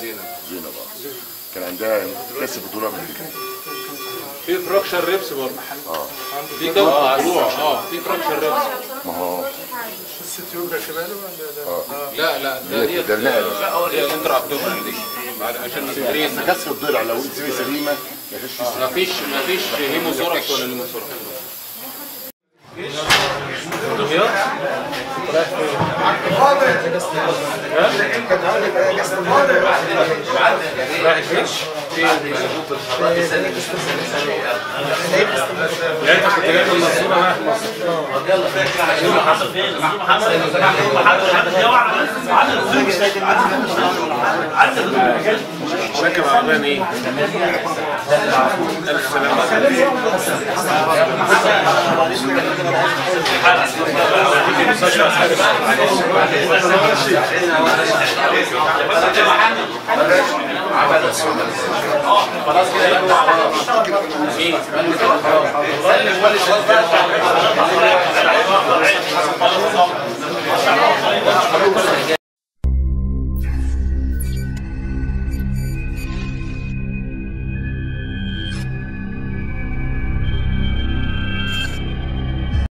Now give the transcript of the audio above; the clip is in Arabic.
زينب كان عندها كاس بطوله امريكيه في فراكشر ريبس برضه في كوع في فراكشر ريبس ما هو الستيوجرافي باله لا لا ده دي انترا ابدومين دي عشان السرير كسر الضلع لو انت سليمه ما فيش هيموثوركس ولا هيموثوركس